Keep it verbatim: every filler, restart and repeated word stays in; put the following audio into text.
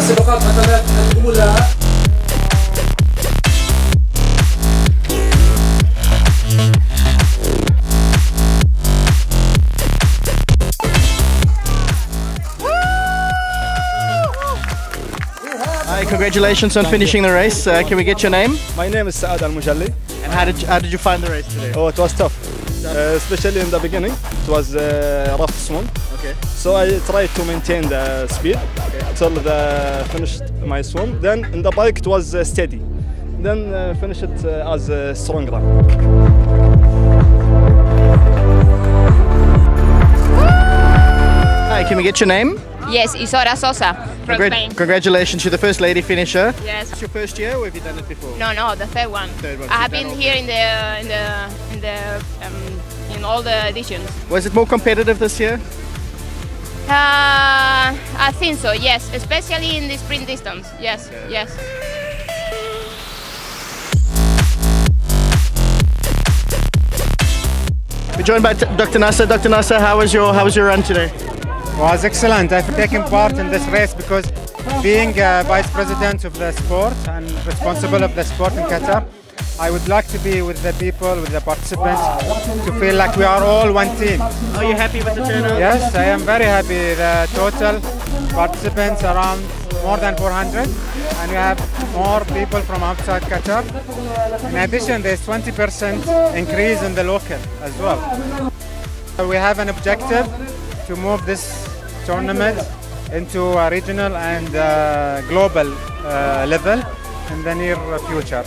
تسابقات عقبات هنقوم لها. Hi, congratulations on Thank finishing you. the race. Uh, can we get your name? My name is Saad Al Mejali. And how did you, how did you find the race today? Oh, it was tough. Uh, especially in the beginning, it was a uh, rough one. Okay. So I tried to maintain the speed okay. till the finished my swim. Then in the bike it was uh, steady. Then uh, finished it uh, as a strong run. Can we get your name? Yes, Isora Sosa from Congra Spain. Congratulations, you're the first lady finisher. Yes. It's your first year or have you done it before? No, no, the third one. Third one. I have been here in the, in the, in the, um, in all the editions. Was it more competitive this year? Uh, I think so, yes, especially in the sprint distance, yes, okay. yes. We're joined by Doctor Nasser. Doctor Nasser, how was your, how was your run today? Was excellent. I've taken part in this race because being a vice president of the sport and responsible of the sport in Qatar, I would like to be with the people, with the participants, to feel like we are all one team. Are you happy with the turnout? Yes, I am very happy. The total participants around more than four hundred, and we have more people from outside Qatar. In addition, there's twenty percent increase in the local as well. So we have an objective to move this tournament into a regional and uh, global uh, level in the near future.